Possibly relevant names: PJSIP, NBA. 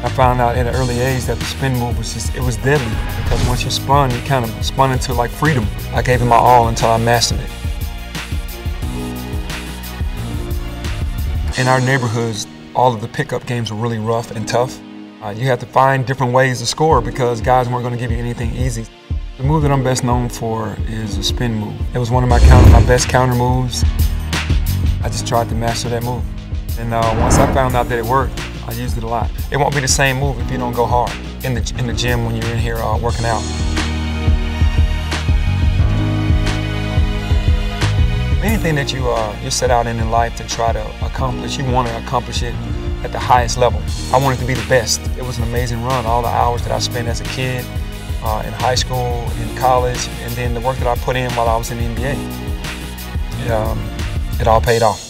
I found out at an early age that the spin move was just, it was deadly, because once you kind of spun into like freedom. I gave it my all until I mastered it. In our neighborhoods, all of the pickup games were really rough and tough. You had to find different ways to score because guys weren't going to give you anything easy. The move that I'm best known for is a spin move. It was one of my best counter moves. I just tried to master that move. And once I found out that it worked, I used it a lot. It won't be the same move if you don't go hard in the gym when you're in here working out. Anything that you set out in life to try to accomplish, you want to accomplish it at the highest level. I wanted to be the best. It was an amazing run. All the hours that I spent as a kid, in high school, in college, and then the work that I put in while I was in the NBA. It all paid off.